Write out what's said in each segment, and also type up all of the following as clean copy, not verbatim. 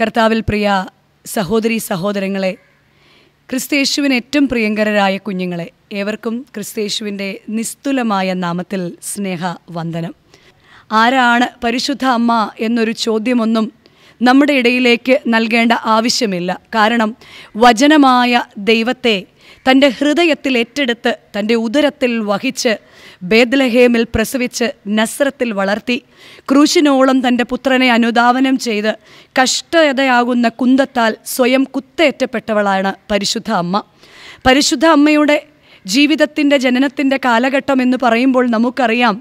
കർത്താവിൽ പ്രിയ സഹോദരി സഹോദരങ്ങളെ, ക്രിസ്തയേശുവിന് ഏറ്റവും പ്രിയങ്കരരായ കുഞ്ഞുങ്ങളെ, ഏവർക്കും ക്രിസ്തയേശുവിൻ്റെ നിസ്തുലമായ നാമത്തിൽ സ്നേഹ വന്ദനം. ആരാണ് പരിശുദ്ധ അമ്മ എന്നൊരു ചോദ്യമൊന്നും നമ്മുടെ ഇടയിലേക്ക് നൽകേണ്ട ആവശ്യമില്ല. കാരണം വചനമായ ദൈവത്തെ തൻ്റെ ഹൃദയത്തിൽ ഏറ്റെടുത്ത് തൻ്റെ ഉദരത്തിൽ വഹിച്ച് ബേത്ലഹേമിൽ പ്രസവിച്ച് നസ്രത്തിൽ വളർത്തി ക്രൂശിനോളം തൻ്റെ പുത്രനെ അനുദാപനം ചെയ്ത് കഷ്ടതയാകുന്ന കുന്തത്താൽ സ്വയം കുത്തേറ്റപ്പെട്ടവളാണ് പരിശുദ്ധ അമ്മ. പരിശുദ്ധ അമ്മയുടെ ജീവിതത്തിൻ്റെ ജനനത്തിൻ്റെ കാലഘട്ടം എന്ന് പറയുമ്പോൾ നമുക്കറിയാം,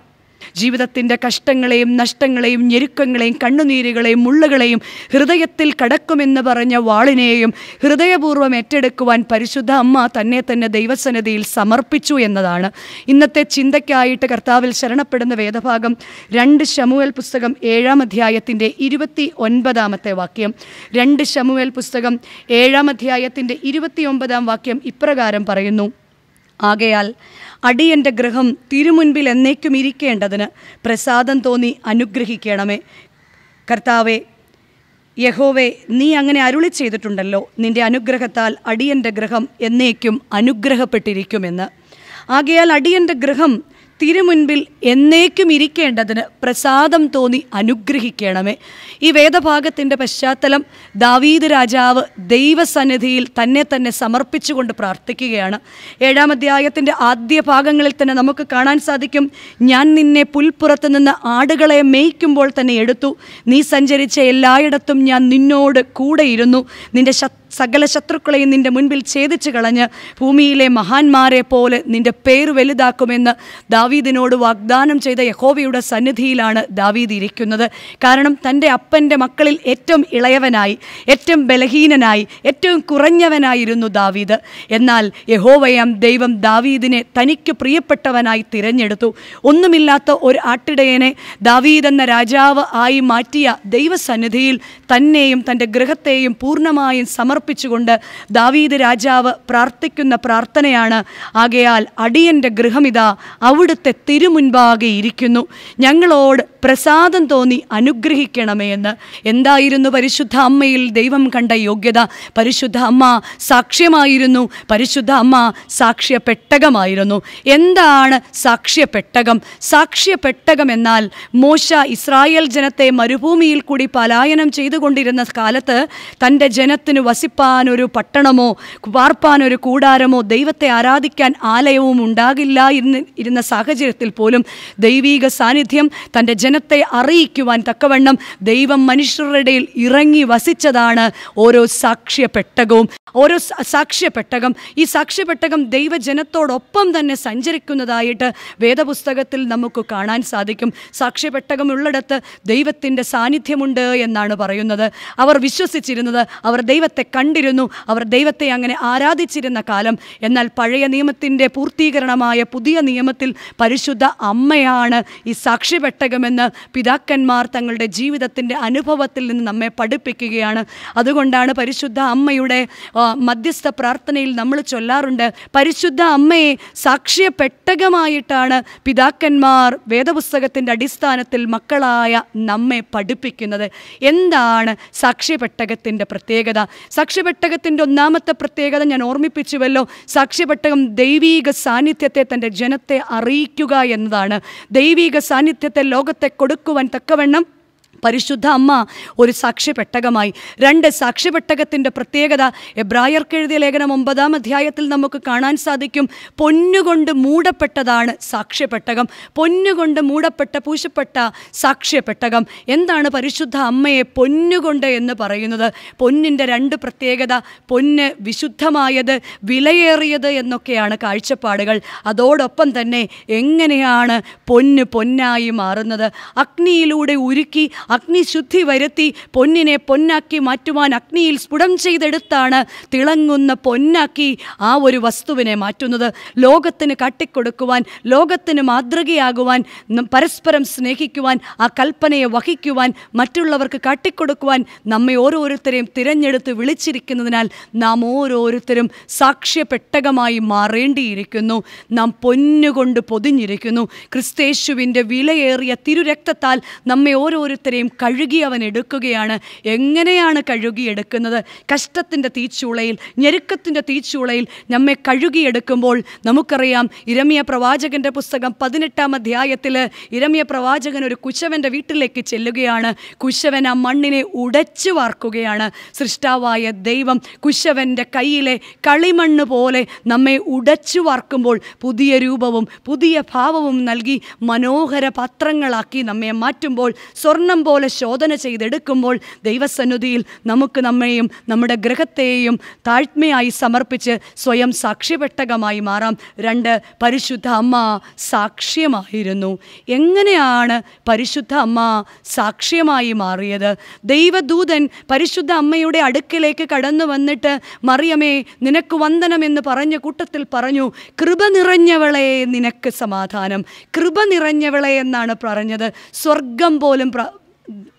ജീവിതത്തിൻ്റെ കഷ്ടങ്ങളെയും നഷ്ടങ്ങളെയും ഞെരുക്കങ്ങളെയും കണ്ണുനീരുകളെയും മുള്ളുകളെയും ഹൃദയത്തിൽ കടക്കുമെന്ന് പറഞ്ഞ വാളിനെയും ഹൃദയപൂർവ്വം ഏറ്റെടുക്കുവാൻ പരിശുദ്ധ അമ്മ തന്നെ തന്നെ ദൈവസന്നിധിയിൽ സമർപ്പിച്ചു എന്നതാണ് ഇന്നത്തെ ചിന്തയ്ക്കായിട്ട് കർത്താവിൽ ശരണപ്പെടുന്ന വേദഭാഗം. 2 ശമൂവേൽ പുസ്തകം 7-ാം അധ്യായത്തിൻ്റെ 29-ാമത്തെ വാക്യം. 2 ശമൂവേൽ പുസ്തകം 7-ാം അധ്യായത്തിൻ്റെ 29-ാം വാക്യം ഇപ്രകാരം പറയുന്നു: ആകയാൽ അടിയൻ്റെ ഗൃഹം തിരുമുൻപിൽ എന്നേക്കും ഇരിക്കേണ്ടതിന് പ്രസാദം തോന്നി അനുഗ്രഹിക്കണമേ. കർത്താവേ, യഹോവേ, നീ അങ്ങനെ അരുളി ചെയ്തിട്ടുണ്ടല്ലോ, നിൻ്റെ അനുഗ്രഹത്താൽ അടിയൻ്റെ ഗൃഹം എന്നേക്കും അനുഗ്രഹപ്പെട്ടിരിക്കുമെന്ന്. ആകയാൽ അടിയൻ്റെ ഗൃഹം തിരുമുൻപിൽ എന്നേക്കും ഇരിക്കേണ്ടതിന് പ്രസാദം തോന്നി അനുഗ്രഹിക്കണമേ. ഈ വേദഭാഗത്തിൻ്റെ പശ്ചാത്തലം ദാവീദ് രാജാവ് ദൈവസന്നിധിയിൽ തന്നെ തന്നെ സമർപ്പിച്ചുകൊണ്ട് പ്രാർത്ഥിക്കുകയാണ്. 7-ാം അധ്യായത്തിൻ്റെ ആദ്യ ഭാഗങ്ങളിൽ തന്നെ നമുക്ക് കാണാൻ സാധിക്കും, ഞാൻ നിന്നെ പുൽപ്പുറത്ത് നിന്ന് ആടുകളെ മേയ്ക്കുമ്പോൾ തന്നെ എടുത്തു, നീ സഞ്ചരിച്ച എല്ലായിടത്തും ഞാൻ നിന്നോട് കൂടെയിരുന്നു, നിൻ്റെ സകല ശത്രുക്കളെയും നിൻ്റെ മുൻപിൽ ഛേദിച്ചു കളഞ്ഞ് ഭൂമിയിലെ മഹാന്മാരെ പോലെ നിൻ്റെ പേര് വലുതാക്കുമെന്ന് ദാവീദിനോട് വാഗ്ദാനം ചെയ്ത യഹോവയുടെ സന്നിധിയിലാണ് ദാവീദ് ഇരിക്കുന്നത്. കാരണം തൻ്റെ അപ്പൻ്റെ മക്കളിൽ ഏറ്റവും ഇളയവനായി, ഏറ്റവും ബലഹീനനായി, ഏറ്റവും കുറഞ്ഞവനായിരുന്നു ദാവീദ്. എന്നാൽ യഹോവയാം ദൈവം ദാവീദിനെ തനിക്ക് പ്രിയപ്പെട്ടവനായി തിരഞ്ഞെടുത്തു. ഒന്നുമില്ലാത്ത ഒരു ആട്ടിടയനെ ദാവീദ് എന്ന രാജാവ് ആയി മാറ്റിയ ദൈവസന്നിധിയിൽ തന്നെയും തൻ്റെ ഗൃഹത്തെയും പൂർണ്ണമായും സമർപ്പിച്ചു കൊണ്ട് ദാവീദ് രാജാവ് പ്രാർത്ഥിക്കുന്ന പ്രാർത്ഥനയാണ് ആകയാൽ അടിയൻ്റെ ഗൃഹമിതാ അവിടുത്തെ തിരുമുൻപാകെ ഇരിക്കുന്നു, ഞങ്ങളോട് പ്രസാദം തോന്നി അനുഗ്രഹിക്കണമേ എന്ന്. എന്തായിരുന്നു പരിശുദ്ധ അമ്മയിൽ ദൈവം കണ്ട യോഗ്യത? പരിശുദ്ധ അമ്മ സാക്ഷ്യമായിരുന്നു, പരിശുദ്ധ അമ്മ സാക്ഷ്യപ്പെട്ടകമായിരുന്നു. എന്താണ് സാക്ഷ്യപ്പെട്ടകം? സാക്ഷ്യപ്പെട്ടകം എന്നാൽ മോശ ഇസ്രായേൽ ജനത്തെ മരുഭൂമിയിൽ കൂടി പലായനം ചെയ്തുകൊണ്ടിരുന്ന കാലത്ത് തൻ്റെ ജനത്തിന് വസിപ്പാനൊരു പട്ടണമോ പാർപ്പാനൊരു കൂടാരമോ ദൈവത്തെ ആരാധിക്കാൻ ആലയവും ഉണ്ടാകില്ല ഇരുന്ന സാഹചര്യത്തിൽ പോലും ദൈവീക സാന്നിധ്യം തൻ്റെ ജനത്തെ അറിയിക്കുവാൻ തക്കവണ്ണം ദൈവം മനുഷ്യരുടെ ഇടയിൽ ഇറങ്ങി വസിച്ചതാണ് ഓരോ സാക്ഷ്യപ്പെട്ടകവും. ഓരോ സാക്ഷ്യപ്പെട്ടകം, ഈ സാക്ഷ്യപ്പെട്ടകം ദൈവജനത്തോടൊപ്പം തന്നെ സഞ്ചരിക്കുന്നതായിട്ട് വേദപുസ്തകത്തിൽ നമുക്ക് കാണാൻ സാധിക്കും. സാക്ഷ്യപ്പെട്ടകം ഉള്ളിടത്ത് ദൈവത്തിൻ്റെ സാന്നിധ്യമുണ്ട് എന്നാണ് പറയുന്നത്. അവർ വിശ്വസിച്ചിരുന്നത്, അവർ ദൈവത്തെ കണ്ടിരുന്നു, അവർ ദൈവത്തെ അങ്ങനെ ആരാധിച്ചിരുന്ന കാലം. എന്നാൽ പഴയ നിയമത്തിൻ്റെ പൂർത്തീകരണമായ പുതിയ നിയമത്തിൽ പരിശുദ്ധ അമ്മയാണ് ഈ സാക്ഷ്യപ്പെട്ടകമെന്ന് പിതാക്കന്മാർ തങ്ങളുടെ ജീവിതത്തിൻ്റെ അനുഭവത്തിൽ നിന്ന് നമ്മെ പഠിപ്പിക്കുകയാണ്. അതുകൊണ്ടാണ് പരിശുദ്ധ അമ്മയുടെ മധ്യസ്ഥ പ്രാർത്ഥനയിൽ നമ്മൾ ചൊല്ലാറുണ്ട്, പരിശുദ്ധ അമ്മയെ സാക്ഷ്യപ്പെട്ടകമായിട്ടാണ് പിതാക്കന്മാർ വേദപുസ്തകത്തിൻ്റെ അടിസ്ഥാനത്തിൽ മക്കളായ നമ്മെ പഠിപ്പിക്കുന്നത്. എന്താണ് സാക്ഷ്യപ്പെട്ടകത്തിൻ്റെ പ്രത്യേകത? സാക്ഷ്യപ്പെട്ടകത്തിൻ്റെ ഒന്നാമത്തെ പ്രത്യേകത ഞാൻ ഓർമ്മിപ്പിച്ചുവല്ലോ, സാക്ഷ്യപ്പെട്ടകം ദൈവീക സാന്നിധ്യത്തെ തൻ്റെ ജനത്തെ അറിയിക്കുക എന്നതാണ്. ദൈവീക സാന്നിധ്യത്തെ ലോകത്തെ കൊടുക്കുവാൻ തക്കവണ്ണം പരിശുദ്ധ അമ്മ ഒരു സാക്ഷ്യപ്പെട്ടകമായി. 2 സാക്ഷ്യപ്പെട്ടകത്തിൻ്റെ പ്രത്യേകത എബ്രായർക്കെഴുതിയ ലേഖനം 9-ാം അധ്യായത്തിൽ നമുക്ക് കാണാൻ സാധിക്കും. പൊന്നുകൊണ്ട് മൂടപ്പെട്ടതാണ് സാക്ഷ്യപ്പെട്ടകം, പൊന്നുകൊണ്ട് മൂടപ്പെട്ട പൂശപ്പെട്ട സാക്ഷ്യപ്പെട്ടകം. എന്താണ് പരിശുദ്ധ അമ്മയെ പൊന്നുകൊണ്ട് എന്ന് പറയുന്നത്? പൊന്നിൻ്റെ 2 പ്രത്യേകത. പൊന്ന് വിശുദ്ധമായത്, വിലയേറിയത് എന്നൊക്കെയാണ് കാഴ്ചപ്പാടുകൾ. അതോടൊപ്പം തന്നെ എങ്ങനെയാണ് പൊന്ന് പൊന്നായി മാറുന്നത്? അഗ്നിയിലൂടെ ഉരുക്കി അഗ്നിശുദ്ധി വരുത്തി പൊന്നിനെ പൊന്നാക്കി മാറ്റുവാൻ അഗ്നിയിൽ സ്ഫുടം ചെയ്തെടുത്താണ് തിളങ്ങുന്ന പൊന്നാക്കി ആ ഒരു വസ്തുവിനെ മാറ്റുന്നത്. ലോകത്തിന് കാട്ടിക്കൊടുക്കുവാൻ, ലോകത്തിന് മാതൃകയാകുവാൻ, പരസ്പരം സ്നേഹിക്കുവാൻ, ആ കൽപ്പനയെ വഹിക്കുവാൻ, മറ്റുള്ളവർക്ക് കാട്ടിക്കൊടുക്കുവാൻ നമ്മെ ഓരോരുത്തരെയും തിരഞ്ഞെടുത്ത് വിളിച്ചിരിക്കുന്നതിനാൽ നാം ഓരോരുത്തരും സാക്ഷ്യപ്പെട്ടകമായി മാറേണ്ടിയിരിക്കുന്നു. നാം പൊന്നുകൊണ്ട് പൊതിഞ്ഞിരിക്കുന്നു. ക്രിസ്തേശുവിൻ്റെ വിലയേറിയ തിരുരക്തത്താൽ നമ്മെ ഓരോരുത്തരും എല്ലാവരെയും കഴുകി അവൻ എടുക്കുകയാണ്. എങ്ങനെയാണ് കഴുകിയെടുക്കുന്നത്? കഷ്ടത്തിൻ്റെ തീച്ചൂളയിൽ, ഞെരുക്കത്തിൻ്റെ തീച്ചൂളയിൽ നമ്മെ കഴുകിയെടുക്കുമ്പോൾ നമുക്കറിയാം, ഇരമ്യ പ്രവാചകൻ്റെ പുസ്തകം 18-ാം അധ്യായത്തിൽ ഇരമ്യ പ്രവാചകൻ ഒരു കുശവൻ്റെ വീട്ടിലേക്ക് ചെല്ലുകയാണ്. കുശവൻ ആ മണ്ണിനെ ഉടച്ചു വാർക്കുകയാണ്. സൃഷ്ടാവായ ദൈവം കുശവൻ്റെ കയ്യിലെ കളിമണ്ണ് പോലെ നമ്മെ ഉടച്ചു വാർക്കുമ്പോൾ പുതിയ രൂപവും പുതിയ ഭാവവും നൽകി മനോഹര പാത്രങ്ങളാക്കി നമ്മെ മാറ്റുമ്പോൾ, സ്വർണം പോലെ ശോധന ചെയ്തെടുക്കുമ്പോൾ, ദൈവസന്നിധിയിൽ നമുക്ക് നമ്മെയും നമ്മുടെ ഗ്രഹത്തെയും താഴ്മയായി സമർപ്പിച്ച് സ്വയം സാക്ഷ്യപ്പെട്ടകമായി മാറാം. 2, പരിശുദ്ധ അമ്മ സാക്ഷ്യമായിരുന്നു. എങ്ങനെയാണ് പരിശുദ്ധ അമ്മ സാക്ഷ്യമായി മാറിയത്? ദൈവദൂതൻ പരിശുദ്ധ അമ്മയുടെ അടുക്കിലേക്ക് കടന്നു വന്നിട്ട് മറിയമേ നിനക്ക് വന്ദനമെന്ന് പറഞ്ഞ കൂട്ടത്തിൽ പറഞ്ഞു, കൃപ നിറഞ്ഞവളെ നിനക്ക് സമാധാനം. കൃപ നിറഞ്ഞവളെ എന്നാണ് പറഞ്ഞത്. സ്വർഗം പോലും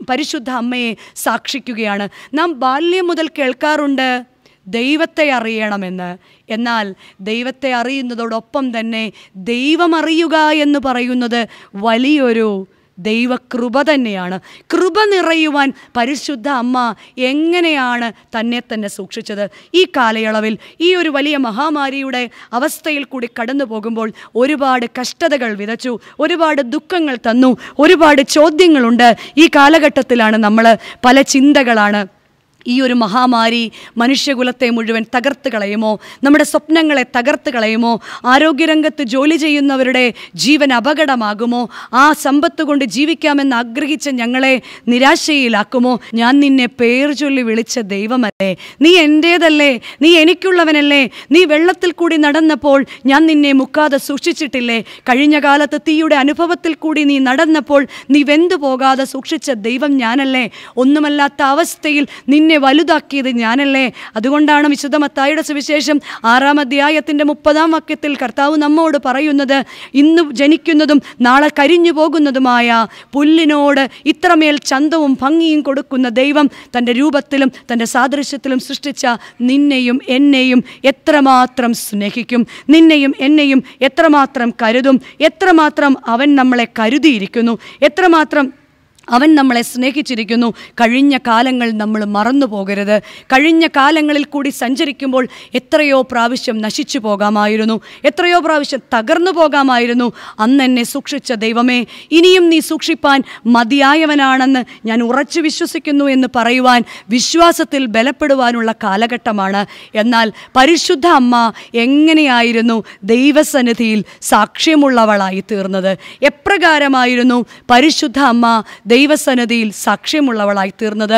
പരിശുദ്ധ അമ്മയെ സാക്ഷിക്കുകയാണ്. നാം ബാല്യം മുതൽ കേൾക്കാറുണ്ട് ദൈവത്തെ അറിയണമെന്ന്. എന്നാൽ ദൈവത്തെ അറിയുന്നതോടൊപ്പം തന്നെ ദൈവമറിയുക എന്ന് പറയുന്നത് വലിയൊരു ദൈവകൃപ തന്നെയാണ്. കൃപ നിറയുവാൻ പരിശുദ്ധ അമ്മ എങ്ങനെയാണ് തന്നെ തന്നെ സൂക്ഷിച്ചത്? ഈ കാലയളവിൽ, ഈ ഒരു വലിയ മഹാമാരിയുടെ അവസ്ഥയിൽ കൂടി കടന്നു പോകുമ്പോൾ ഒരുപാട് കഷ്ടതകൾ വിതച്ചു, ഒരുപാട് ദുഃഖങ്ങൾ തന്നു, ഒരുപാട് ചോദ്യങ്ങളുണ്ട്. ഈ കാലഘട്ടത്തിലാണ് നമ്മൾ പല ചിന്തകളാണ്. ഈ ഒരു മഹാമാരി മനുഷ്യകുലത്തെ മുഴുവൻ തകർത്ത് കളയുമോ? നമ്മുടെ സ്വപ്നങ്ങളെ തകർത്ത് കളയുമോ? ആരോഗ്യരംഗത്ത് ജോലി ചെയ്യുന്നവരുടെ ജീവൻ അപകടമാകുമോ? ആ സമ്പത്ത് കൊണ്ട് ജീവിക്കാമെന്ന് ആഗ്രഹിച്ച ഞങ്ങളെ നിരാശയിലാക്കുമോ? ഞാൻ നിന്നെ പേർ ചൊല്ലി വിളിച്ച ദൈവമല്ലേ? നീ എൻ്റേതല്ലേ? നീ എനിക്കുള്ളവനല്ലേ? നീ വെള്ളത്തിൽ കൂടി നടന്നപ്പോൾ ഞാൻ നിന്നെ മുക്കാതെ സൂക്ഷിച്ചിട്ടില്ലേ? കഴിഞ്ഞ കാലത്ത് തീയുടെ അനുഭവത്തിൽ കൂടി നീ നടന്നപ്പോൾ നീ വെന്തു പോകാതെ സൂക്ഷിച്ച ദൈവം ഞാനല്ലേ? ഒന്നുമല്ലാത്ത അവസ്ഥയിൽ നിന്നെ വലുതാക്കിയത് ഞാനല്ലേ? അതുകൊണ്ടാണ് വിശുദ്ധ മത്തായിയുടെ സുവിശേഷം 6-ാം അധ്യായത്തിൻ്റെ 30-ാം വാക്യത്തിൽ കർത്താവ് നമ്മോട് പറയുന്നത്, ഇന്ന് ജനിക്കുന്നതും നാളെ കരിഞ്ഞു പോകുന്നതുമായ പുല്ലിനോട് ഇത്രമേൽ ചന്തവും ഭംഗിയും കൊടുക്കുന്ന ദൈവം തൻ്റെ രൂപത്തിലും തൻ്റെ സാദൃശ്യത്തിലും സൃഷ്ടിച്ച നിന്നെയും എന്നെയും എത്രമാത്രം സ്നേഹിക്കും, നിന്നെയും എന്നെയും എത്രമാത്രം കരുതും, എത്രമാത്രം അവൻ നമ്മളെ കരുതിയിരിക്കുന്നു, എത്രമാത്രം അവൻ നമ്മളെ സ്നേഹിച്ചിരിക്കുന്നു. കഴിഞ്ഞ കാലങ്ങൾ നമ്മൾ മറന്നു പോകരുത്. കഴിഞ്ഞ കാലങ്ങളിൽ കൂടി സഞ്ചരിക്കുമ്പോൾ എത്രയോ പ്രാവശ്യം നശിച്ചു പോകാമായിരുന്നു, എത്രയോ പ്രാവശ്യം തകർന്നു പോകാമായിരുന്നു. അന്ന് എന്നെ സൂക്ഷിച്ച ദൈവമേ, ഇനിയും നീ സൂക്ഷിപ്പാൻ മതിയായവനാണെന്ന് ഞാൻ ഉറച്ചു വിശ്വസിക്കുന്നു എന്ന് പറയുവാൻ, വിശ്വാസത്തിൽ ബലപ്പെടുവാനുള്ള കാലഘട്ടമാണ്. എന്നാൽ പരിശുദ്ധ അമ്മ എങ്ങനെയായിരുന്നു ദൈവസന്നിധിയിൽ സാക്ഷ്യമുള്ളവളായി തീർന്നത്? എപ്രകാരമായിരുന്നു പരിശുദ്ധ അമ്മ ദൈവസന്നിധിയിൽ സാക്ഷ്യമുള്ളവളായി തീർന്നത്?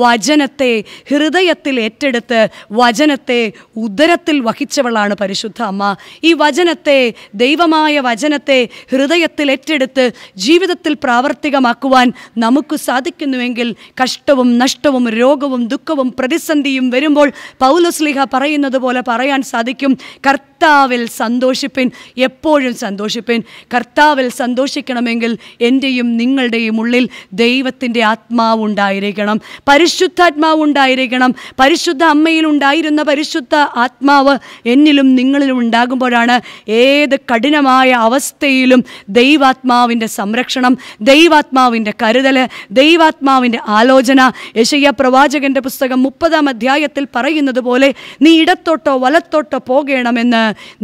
വചനത്തെ ഹൃദയത്തിൽ ഏറ്റെടുത്ത് വചനത്തെ ഉദരത്തിൽ വഹിച്ചവളാണ് പരിശുദ്ധ അമ്മ. ഈ വചനത്തെ, ദൈവമായ വചനത്തെ ഹൃദയത്തിൽ ഏറ്റെടുത്ത് ജീവിതത്തിൽ പ്രാവർത്തികമാക്കുവാൻ നമുക്ക് സാധിക്കുന്നുവെങ്കിൽ, കഷ്ടവും നഷ്ടവും രോഗവും ദുഃഖവും പ്രതിസന്ധിയും വരുമ്പോൾ പൗലോസ്ലീഹ പറയുന്നത് പോലെ പറയാൻ സാധിക്കും, കർത്താവിൽ സന്തോഷിപ്പിൻ, എപ്പോഴും സന്തോഷിപ്പിൻ. കർത്താവിൽ സന്തോഷിക്കണമെങ്കിൽ എൻ്റെയും നിങ്ങളുടെയും ഉള്ളിൽ ദൈവത്തിൻ്റെ ആത്മാവുണ്ടായിരിക്കണം, പരിശുദ്ധാത്മാവുണ്ടായിരിക്കണം. പരിശുദ്ധ അമ്മയിലുണ്ടായിരുന്ന പരിശുദ്ധ ആത്മാവ് എന്നിലും നിങ്ങളിലും ഉണ്ടാകുമ്പോഴാണ് ഏത് കഠിനമായ അവസ്ഥയിലും ദൈവാത്മാവിൻ്റെ സംരക്ഷണം, ദൈവാത്മാവിൻ്റെ കരുതൽ, ദൈവാത്മാവിൻ്റെ ആലോചന. യെശയ്യാ പ്രവാചകൻ്റെ പുസ്തകം 30-ാം അധ്യായത്തിൽ പറയുന്നത് പോലെ, നീ ഇടത്തോട്ടോ വലത്തോട്ടോ പോകണമെന്ന്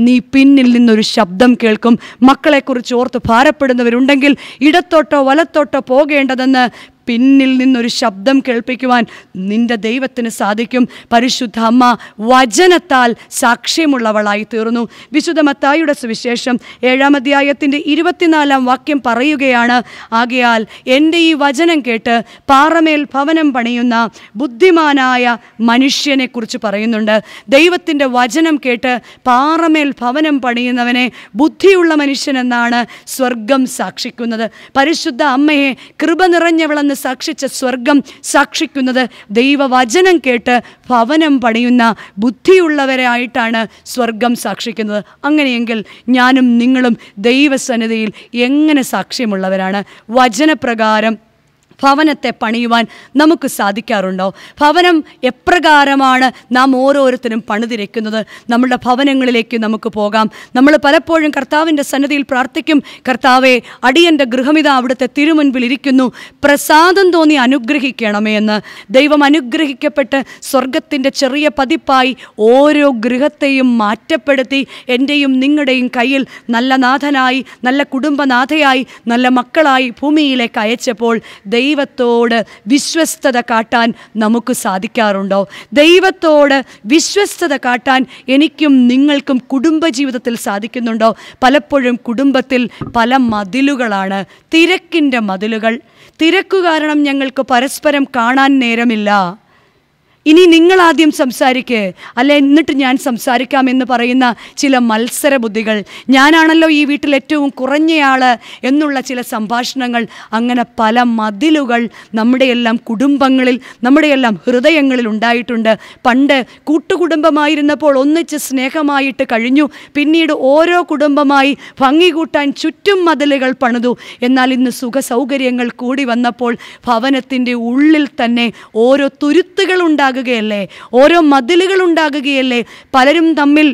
നീ പിന്നിൽ നിന്നൊരു ശബ്ദം കേൾക്കും. മക്കളെക്കുറിച്ച് ഓർത്ത് ഭാരപ്പെടുന്നവരുണ്ടെങ്കിൽ ഇടത്തോട്ടോ വലത്തോട്ടോ പോകേണ്ടതെന്ന് പിന്നിൽ നിന്നൊരു ശബ്ദം കേൾപ്പിക്കുവാൻ നിൻ്റെ ദൈവത്തിന് സാധിക്കും. പരിശുദ്ധ അമ്മ വചനത്താൽ സാക്ഷ്യമുള്ളവളായി തീർന്നു. വിശുദ്ധ മത്തായിയുടെ സുവിശേഷം 7-ാം അധ്യായത്തിൻ്റെ 24-ാം വാക്യം പറയുകയാണ്, ആകയാൽ എൻ്റെ ഈ വചനം കേട്ട് പാറമേൽ ഭവനം പണിയുന്ന ബുദ്ധിമാനായ മനുഷ്യനെക്കുറിച്ച് പറയുന്നുണ്ട്. ദൈവത്തിൻ്റെ വചനം കേട്ട് പാറമേൽ ഭവനം പണിയുന്നവനെ ബുദ്ധിയുള്ള മനുഷ്യനെന്നാണ് സ്വർഗം സാക്ഷിക്കുന്നത്. പരിശുദ്ധ അമ്മയെ കൃപ നിറഞ്ഞവളെന്ന് സാക്ഷിച്ച സ്വർഗം സാക്ഷിക്കുന്നത് ദൈവവചനം കേട്ട് ഭവനം പണിയുന്ന ബുദ്ധിയുള്ളവരായിട്ടാണ് സ്വർഗം സാക്ഷിക്കുന്നത്. അങ്ങനെയെങ്കിൽ ഞാനും നിങ്ങളും ദൈവസന്നിധിയിൽ എങ്ങനെ സാക്ഷ്യമുള്ളവരാണ്? വചനപ്രകാരം ഭവനത്തെ പണിയുവാൻ നമുക്ക് സാധിക്കാറുണ്ടോ? ഭവനം എപ്രകാരമാണ് നാം ഓരോരുത്തരും പണിതിരിക്കുന്നത്? നമ്മുടെ ഭവനങ്ങളിലേക്ക് നമുക്ക് പോകാം. നമ്മൾ പലപ്പോഴും കർത്താവിൻ്റെ സന്നിധിയിൽ പ്രാർത്ഥിക്കും, കർത്താവേ അടിയൻ്റെ ഗൃഹമിത അവിടുത്തെ തിരുമുൻപിൽ ഇരിക്കുന്നു, പ്രസാദം തോന്നി അനുഗ്രഹിക്കണമേ എന്ന്. ദൈവം അനുഗ്രഹിക്കപ്പെട്ട് സ്വർഗത്തിൻ്റെ ചെറിയ പതിപ്പായി ഓരോ ഗൃഹത്തെയും മാറ്റപ്പെടുത്തി എൻ്റെയും നിങ്ങളുടെയും കയ്യിൽ നല്ല നാഥനായി, നല്ല കുടുംബനാഥയായി, നല്ല മക്കളായി ഭൂമിയിലേക്ക് അയച്ചപ്പോൾ ദൈവത്തോട് വിശ്വസ്തത കാട്ടാൻ നമുക്ക് സാധിക്കാറുണ്ടോ? ദൈവത്തോട് വിശ്വസ്തത കാട്ടാൻ എനിക്കും നിങ്ങൾക്കും കുടുംബജീവിതത്തിൽ സാധിക്കുന്നുണ്ടോ? പലപ്പോഴും കുടുംബത്തിൽ പല മതിലുകളാണ്, തിരക്കിൻ്റെ മതിലുകൾ. തിരക്കു കാരണം ഞങ്ങൾക്ക് പരസ്പരം കാണാൻ നേരമില്ല. ഇനി നിങ്ങളാദ്യം സംസാരിക്കേ, അല്ലെ എന്നിട്ട് ഞാൻ സംസാരിക്കാമെന്ന് പറയുന്ന ചില മത്സര ബുദ്ധികൾ, ഞാനാണല്ലോ ഈ വീട്ടിൽ ഏറ്റവും കുറഞ്ഞയാൾ എന്നുള്ള ചില സംഭാഷണങ്ങൾ, അങ്ങനെ പല മതിലുകൾ നമ്മുടെയെല്ലാം കുടുംബങ്ങളിൽ, നമ്മുടെയെല്ലാം ഹൃദയങ്ങളിൽ ഉണ്ടായിട്ടുണ്ട്. പണ്ട് കൂട്ടുകുടുംബമായിരുന്നപ്പോൾ ഒന്നിച്ച് സ്നേഹമായിട്ട് കഴിഞ്ഞു, പിന്നീട് ഓരോ കുടുംബമായി ഭംഗി കൂട്ടാൻ ചുറ്റും മതിലുകൾ പണിതു. എന്നാൽ ഇന്ന് സുഖസൗകര്യങ്ങൾ കൂടി വന്നപ്പോൾ ഭവനത്തിൻ്റെ ഉള്ളിൽ തന്നെ ഓരോ തുരുത്തുകൾ ഉണ്ടാകും, ഓരോ മതിലുകൾ ഉണ്ടാകുകയല്ലേ. പലരും തമ്മിൽ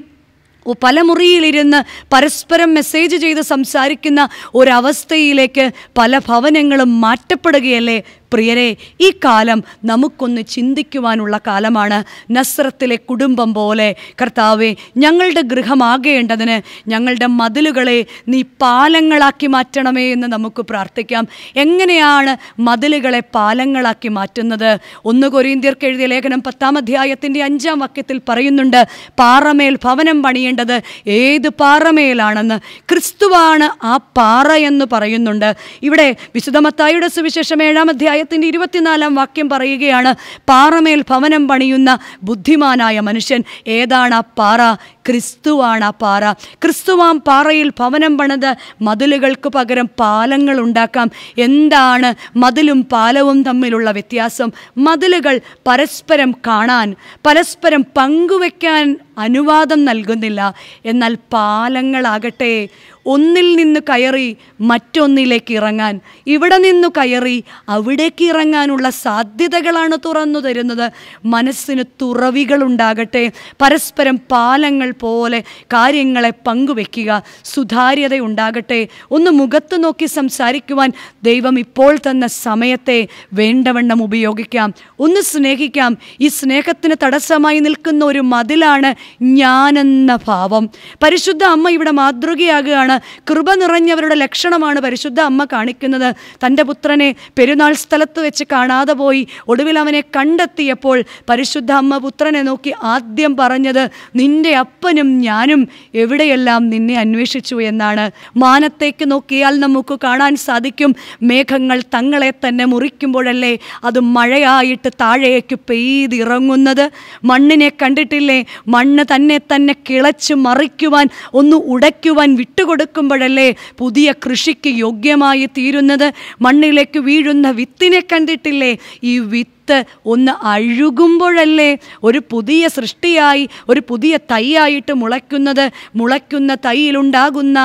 പല മുറിയിലിരുന്ന് പരസ്പരം മെസ്സേജ് ചെയ്ത് സംസാരിക്കുന്ന ഒരവസ്ഥയിലേക്ക് പല ഭവനങ്ങളും മാറ്റപ്പെടുകയല്ലേ. പ്രിയരെ, ഈ കാലം നമുക്കൊന്ന് ചിന്തിക്കുവാനുള്ള കാലമാണ്. നസ്രത്തിലെ കുടുംബം പോലെ, കർത്താവെ ഞങ്ങളുടെ ഗൃഹമാകേണ്ടതിന് ഞങ്ങളുടെ മതിലുകളെ നീ പാലങ്ങളാക്കി മാറ്റണമേ എന്ന് നമുക്ക് പ്രാർത്ഥിക്കാം. എങ്ങനെയാണ് മതിലുകളെ പാലങ്ങളാക്കി മാറ്റുന്നത്? 1 കൊരിന്ത്യർക്ക് എഴുതിയ ലേഖനം 10-ാം അധ്യായത്തിൻ്റെ 5-ാം വാക്യത്തിൽ പറയുന്നുണ്ട്, പാറമേൽ ഭവനം പണിയേണ്ടത് ഏത് പാറമേലാണെന്ന്, ക്രിസ്തുവാണ് ആ പാറ എന്ന് പറയുന്നുണ്ട്. ഇവിടെ വിശുദ്ധ മത്തായിയുടെ സുവിശേഷം 7-ാം അധ്യായത്തിൻ്റെ 24-ാം വാക്യം പറയുകയാണ്, പാറമേൽ ഭവനം പണിയുന്ന ബുദ്ധിമാനായ മനുഷ്യൻ. ഏതാണ് ആ പാറ? ക്രിസ്തുവാണ് ആ പാറ. ക്രിസ്തുവാം പാറയിൽ ഭവനം പണിത് മതിലുകൾക്ക് പകരം പാലങ്ങൾ ഉണ്ടാക്കാം. എന്താണ് മതിലും പാലവും തമ്മിലുള്ള വ്യത്യാസം? മതിലുകൾ പരസ്പരം കാണാൻ, പരസ്പരം പങ്കുവെക്കാൻ അനുവാദം നൽകുന്നില്ല. എന്നാൽ പാലങ്ങളാകട്ടെ ഒന്നിൽ നിന്ന് കയറി മറ്റൊന്നിലേക്ക് ഇറങ്ങാൻ, ഇവിടെ നിന്ന് കയറി അവിടേക്ക് ഇറങ്ങാനുള്ള സാധ്യതകളാണ് തുറന്നു തരുന്നത്. മനസ്സിന് തുറവികളുണ്ടാകട്ടെ. പരസ്പരം പാലങ്ങൾ പോലെ കാര്യങ്ങളെ പങ്കുവെക്കുക. സുതാര്യതയുണ്ടാകട്ടെ. ഒന്ന് മുഖത്ത് നോക്കി സംസാരിക്കുവാൻ ദൈവം ഇപ്പോൾ തന്ന സമയത്തെ വേണ്ടവണ്ണം ഉപയോഗിക്കാം. ഒന്ന് സ്നേഹിക്കാം. ഈ സ്നേഹത്തിന് തടസ്സമായി നിൽക്കുന്ന ഒരു മതിലാണ് ഞാനെന്ന ഭാവം. പരിശുദ്ധ അമ്മ ഇവിടെ മാതൃകയാകുകയാണ്. കൃപ നിറഞ്ഞവരുടെ ലക്ഷണമാണ് പരിശുദ്ധ അമ്മ കാണിക്കുന്നത്. തൻ്റെ പുത്രനെ പെരുന്നാൾ സ്ഥലത്ത് വെച്ച് കാണാതെ പോയി ഒടുവിൽ അവനെ കണ്ടെത്തിയപ്പോൾ പരിശുദ്ധ അമ്മ പുത്രനെ നോക്കി ആദ്യം പറഞ്ഞത്, നിൻ്റെ അപ്പനും ഞാനും എവിടെയെല്ലാം നിന്നെ അന്വേഷിച്ചു എന്നാണ്. മാനത്തേക്ക് നോക്കിയാൽ നമുക്ക് കാണാൻ സാധിക്കും, മേഘങ്ങൾ തങ്ങളെ തന്നെ മുറിക്കുമ്പോഴല്ലേ അത് മഴയായിട്ട് താഴേക്ക് പെയ്തിറങ്ങുന്നത്. മണ്ണിനെ കണ്ടിട്ടില്ലേ? മണ്ണ് തന്നെ തന്നെ കിളച്ച് മറിക്കുവാൻ, ഒന്ന് ഉടയ്ക്കുവാൻ വിട്ടുകൊടുക്കും ക്കുമ്പോഴല്ലേ പുതിയ കൃഷിക്ക് യോഗ്യമായി തീരുന്നത്. മണ്ണിലേക്ക് വീഴുന്ന വിത്തിനെ കണ്ടിട്ടില്ലേ? ഈ വിത്ത് ഒന്ന് അഴുകുമ്പോഴല്ലേ ഒരു പുതിയ സൃഷ്ടിയായി, ഒരു പുതിയ തൈയായിട്ട് മുളയ്ക്കുന്നത്. മുളയ്ക്കുന്ന തൈയിലുണ്ടാകുന്ന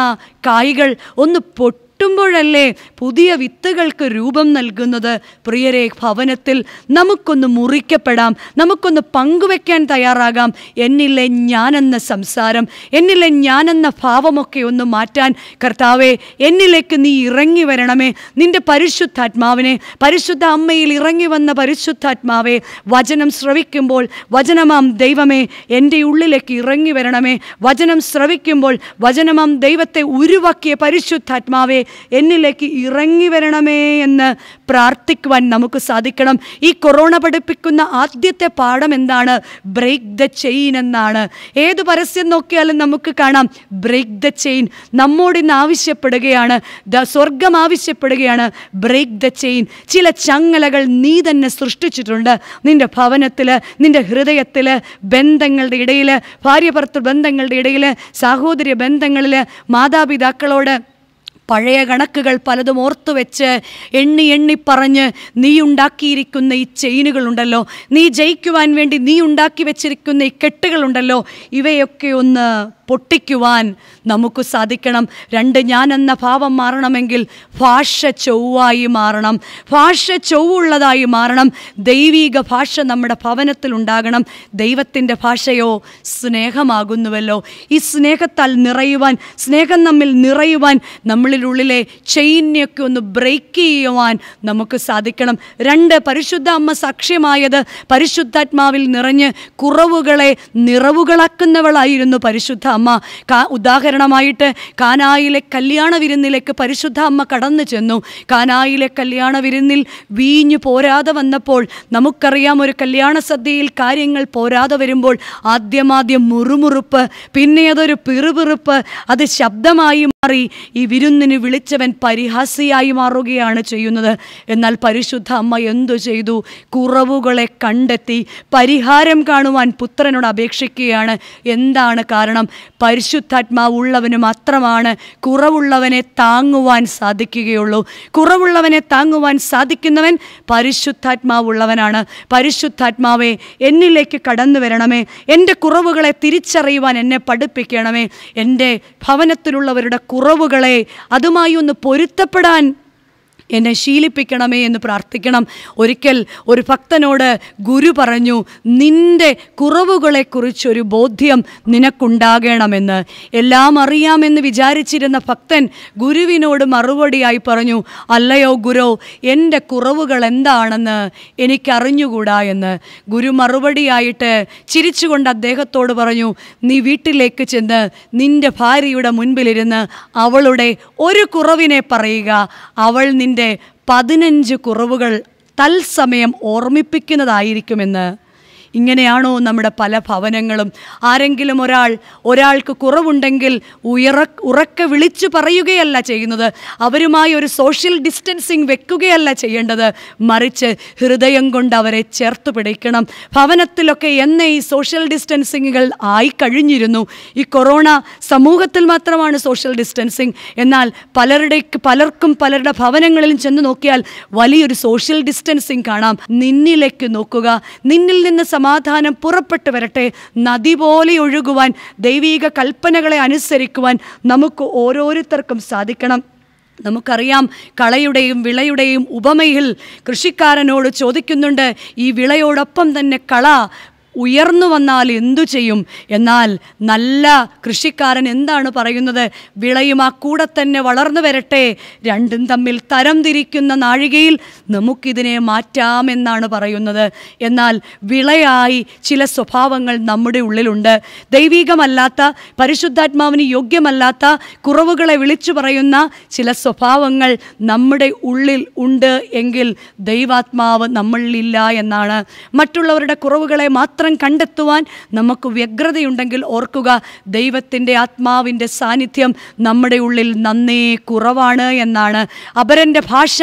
കായ്കൾ ഒന്ന് പൊട്ടുമ്പോഴല്ലേ പുതിയ വിത്തുകൾക്ക് രൂപം നൽകുന്നത്. പ്രിയരെ, ഭവനത്തിൽ നമുക്കൊന്ന് മുറിക്കപ്പെടാം, നമുക്കൊന്ന് പങ്കുവെക്കാൻ തയ്യാറാകാം. എന്നിലെ ഞാനെന്ന സംസാരം, എന്നിലെ ഞാനെന്ന ഭാവമൊക്കെ ഒന്ന് മാറ്റാൻ കർത്താവെ എന്നിലേക്ക് നീ ഇറങ്ങി വരണമേ. നിൻ്റെ പരിശുദ്ധാത്മാവിനെ, പരിശുദ്ധ അമ്മയിൽ ഇറങ്ങി വന്ന പരിശുദ്ധാത്മാവെ, വചനം ശ്രവിക്കുമ്പോൾ വചനമാം ദൈവമേ എൻ്റെ ഉള്ളിലേക്ക് ഇറങ്ങി വരണമേ. വചനം ശ്രവിക്കുമ്പോൾ വചനമാം ദൈവത്തെ ഉരുവാക്കിയ പരിശുദ്ധാത്മാവെ എന്നിലേക്ക് ഇറങ്ങി വരണമേ എന്ന് പ്രാർത്ഥിക്കുവാൻ നമുക്ക് സാധിക്കണം. ഈ കൊറോണ പഠിപ്പിക്കുന്ന ആദ്യത്തെ പാഠം എന്താണ്? ബ്രേക്ക് ദ ചെയിൻ എന്നാണ്. ഏത് പരസ്യം നോക്കിയാലും നമുക്ക് കാണാം ബ്രേക്ക് ദ ചെയിൻ. നമ്മോട് ഇന്ന് ആവശ്യപ്പെടുകയാണ്, സ്വർഗം ആവശ്യപ്പെടുകയാണ്, ബ്രേക്ക് ദ ചെയിൻ. ചില ചങ്ങലകൾ നീ തന്നെ സൃഷ്ടിച്ചിട്ടുണ്ട്. നിൻ്റെ ഭവനത്തിൽ, നിൻ്റെ ഹൃദയത്തിൽ, ബന്ധങ്ങളുടെ ഇടയിൽ, ഭാര്യഭർത്തൃ ബന്ധങ്ങളുടെ ഇടയിൽ, സാഹോദര്യ ബന്ധങ്ങളിൽ, മാതാപിതാക്കളോട് പഴയ കണക്കുകൾ പലതും ഓർത്തു വെച്ച് എണ്ണി പറഞ്ഞ് നീ ഉണ്ടാക്കിയിരിക്കുന്ന ഈ ചെയിനുകളുണ്ടല്ലോ, നീ ജയിക്കുവാൻ വേണ്ടി നീ ഉണ്ടാക്കി വെച്ചിരിക്കുന്ന ഈ കെട്ടുകളുണ്ടല്ലോ, ഇവയൊക്കെ ഒന്ന് പൊട്ടിക്കുവാൻ നമുക്ക് സാധിക്കണം. രണ്ട് ഞാൻ എന്ന ഭാവം മാറണമെങ്കിൽ ഭാഷ ചൊവ്വായി മാറണം, ഭാഷ ചൊവ്വുള്ളതായി മാറണം. ദൈവീക ഭാഷ നമ്മുടെ ഭവനത്തിലുണ്ടാകണം. ദൈവത്തിൻ്റെ ഭാഷയോ സ്നേഹമാകുന്നുവല്ലോ. ഈ സ്നേഹത്താൽ നിറയുവാൻ, സ്നേഹം നമ്മിൽ നിറയുവാൻ, നമ്മളിലുള്ളിലെ ചെയിനൊക്കെ ഒന്ന് ബ്രേക്ക് ചെയ്യുവാൻ നമുക്ക് സാധിക്കണം. രണ്ട്, പരിശുദ്ധ അമ്മ സാക്ഷ്യമായത് പരിശുദ്ധാത്മാവിൽ നിറഞ്ഞ് കുറവുകളെ നിറവുകളാക്കുന്നവളായിരുന്നു പരിശുദ്ധ അമ്മ. ഉദാഹരണമായിട്ട് കാനായിലെ കല്യാണ വിരുന്നിലേക്ക് പരിശുദ്ധ അമ്മ കടന്നു ചെന്നു. കാനായിലെ കല്യാണ വിരുന്നിൽ വീഞ്ഞു പോരാതെ വന്നപ്പോൾ നമുക്കറിയാം, ഒരു കല്യാണ സദ്യയിൽ കാര്യങ്ങൾ പോരാതെ വരുമ്പോൾ ആദ്യമാദ്യം മുറുമുറുപ്പ്, പിന്നെ അതൊരു പിറുപിറുപ്പ്, അത് ശബ്ദമായി മാറി ഈ വിരുന്നിന് വിളിച്ചവൻ പരിഹാസിയായി മാറുകയാണ് ചെയ്യുന്നത്. എന്നാൽ പരിശുദ്ധ അമ്മ എന്തു ചെയ്തു? കുറവുകളെ കണ്ടെത്തി പരിഹാരം കാണുവാൻ പുത്രനോട് അപേക്ഷിക്കുകയാണ്. എന്താണ് കാരണം? പരിശുദ്ധാത്മാവുള്ളവന് മാത്രമാണ് കുറവുള്ളവനെ താങ്ങുവാൻ സാധിക്കുകയുള്ളൂ. കുറവുള്ളവനെ താങ്ങുവാൻ സാധിക്കുന്നവൻ പരിശുദ്ധാത്മാവുള്ളവനാണ്. പരിശുദ്ധാത്മാവേ, എന്നിലേക്ക് കടന്നു വരണമേ, എൻ്റെ കുറവുകളെ തിരിച്ചറിയുവാൻ എന്നെ പഠിപ്പിക്കണമേ, എൻ്റെ ഭവനത്തിലുള്ളവരുടെ കുറവുകളെ അതുമായി ഒന്ന് പൊരുത്തപ്പെടാൻ എന്നെ ശീലിപ്പിക്കണമേ എന്ന് പ്രാർത്ഥിക്കണം. ഒരിക്കൽ ഒരു ഭക്തനോട് ഗുരു പറഞ്ഞു, നിൻ്റെ കുറവുകളെക്കുറിച്ചൊരു ബോധ്യം നിനക്കുണ്ടാകണമെന്ന്. എല്ലാം അറിയാമെന്ന് വിചാരിച്ചിരുന്ന ഭക്തൻ ഗുരുവിനോട് മറുപടിയായി പറഞ്ഞു, അല്ലയോ ഗുരു, എൻ്റെ കുറവുകൾ എന്താണെന്ന് എനിക്കറിഞ്ഞുകൂടാ എന്ന്. ഗുരു മറുപടിയായിട്ട് ചിരിച്ചുകൊണ്ട് അദ്ദേഹത്തോട് പറഞ്ഞു, നീ വീട്ടിലേക്ക് ചെന്ന് നിൻ്റെ ഭാര്യയുടെ മുൻപിലിരുന്ന് അവളുടെ ഒരു കുറവിനെ പറയുക. അവൾ നിൻ്റെ 15 കുറവുകൾ തത്സമയം ഓർമ്മിപ്പിക്കുന്നതായിരിക്കുമെന്ന്. ഇങ്ങനെയാണോ നമ്മുടെ പല ഭവനങ്ങളും? ആരെങ്കിലും ഒരാൾക്ക് കുറവുണ്ടെങ്കിൽ ഉറക്കെ വിളിച്ചു പറയുകയല്ല ചെയ്യുന്നത്, അവരുമായി ഒരു സോഷ്യൽ ഡിസ്റ്റൻസിങ് വെക്കുകയല്ല ചെയ്യേണ്ടത്, മറിച്ച് ഹൃദയം കൊണ്ട് അവരെ ചേർത്ത് പിടിക്കണം. ഭവനത്തിലൊക്കെ എന്നേ ഈ സോഷ്യൽ ഡിസ്റ്റൻസിങ്ങുകൾ ആയി കഴിഞ്ഞിരുന്നു. ഈ കൊറോണ സമൂഹത്തിൽ മാത്രമാണ് സോഷ്യൽ ഡിസ്റ്റൻസിങ്. എന്നാൽ പലർക്കും പലരുടെ ഭവനങ്ങളിലും ചെന്ന് നോക്കിയാൽ വലിയൊരു സോഷ്യൽ ഡിസ്റ്റൻസിങ് കാണാം. നിന്നിലേക്ക് നോക്കുക, നിന്നിൽ നിന്ന് സമാധാനം പുറപ്പെട്ടു വരട്ടെ. നദി പോലെ ഒഴുകുവാൻ, ദൈവീക കൽപ്പനകളെ അനുസരിക്കുവാൻ നമുക്ക് ഓരോരുത്തർക്കും സാധിക്കണം. നമുക്കറിയാം, കളയുടെയും വിളയുടെയും ഉപമയിൽ കൃഷിക്കാരനോട് ചോദിക്കുന്നുണ്ട്, ഈ വിളയോടൊപ്പം തന്നെ കള ഉയർന്നു വന്നാൽ എന്തു ചെയ്യും? എന്നാൽ നല്ല കൃഷിക്കാരൻ എന്താണ് പറയുന്നത്? വിളയും ആ കൂടെ തന്നെ വളർന്നു വരട്ടെ, രണ്ടും തമ്മിൽ തരംതിരിക്കുന്ന നാഴികയിൽ നമുക്കിതിനെ മാറ്റാമെന്നാണ് പറയുന്നത്. എന്നാൽ വിളയായി ചില സ്വഭാവങ്ങൾ നമ്മുടെ ഉള്ളിലുണ്ട്. ദൈവികമല്ലാത്ത, പരിശുദ്ധാത്മാവിന് യോഗ്യമല്ലാത്ത, കുറവുകളെ വിളിച്ചു പറയുന്ന ചില സ്വഭാവങ്ങൾ നമ്മുടെ ഉള്ളിൽ ഉണ്ട് എങ്കിൽ ദൈവാത്മാവ് നമ്മളിലില്ല എന്നാണ്. മറ്റുള്ളവരുടെ കുറവുകളെ മാത്രം കണ്ടെത്തുവാൻ നമുക്ക് വ്യഗ്രതയുണ്ടെങ്കിൽ ഓർക്കുക, ദൈവത്തിൻ്റെ ആത്മാവിൻ്റെ സാന്നിധ്യം നമ്മുടെ ഉള്ളിൽ നന്നേ കുറവാണ് എന്നാണ്. അപരൻ്റെ ഭാഷ